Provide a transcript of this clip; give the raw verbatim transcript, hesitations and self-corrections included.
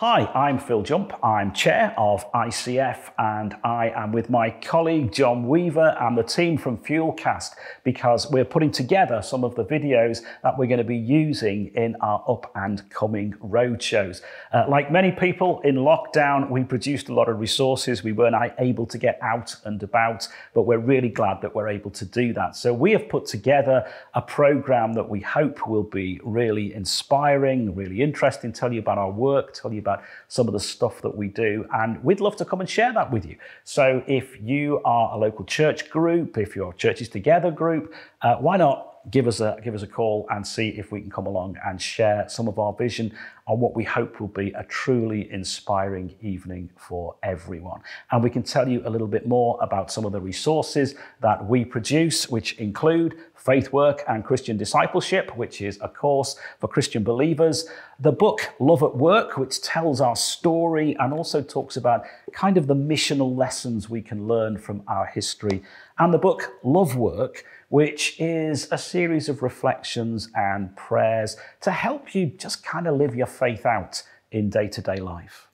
Hi, I'm Phil Jump. I'm chair of I C F and I am with my colleague John Weaver and the team from FuelCast because we're putting together some of the videos that we're going to be using in our up and coming road shows. Uh, like many people in lockdown, we produced a lot of resources. We weren't able to get out and about, but we're really glad that we're able to do that. So we have put together a program that we hope will be really inspiring, really interesting, tell you about our work, tell you about about some of the stuff that we do, and we'd love to come and share that with you. So if you are a local church group, if you're Churches Together group, uh, why not give us a give us a call and see if we can come along and share some of our vision on what we hope will be a truly inspiring evening for everyone. And we can tell you a little bit more about some of the resources that we produce, which include Faith Work and Christian Discipleship, which is a course for Christian believers, the book Love at Work, which tells our story and also talks about kind of the missional lessons we can learn from our history, and the book Love Work, which is a series of reflections and prayers to help you just kind of live your faith out in day-to-day life.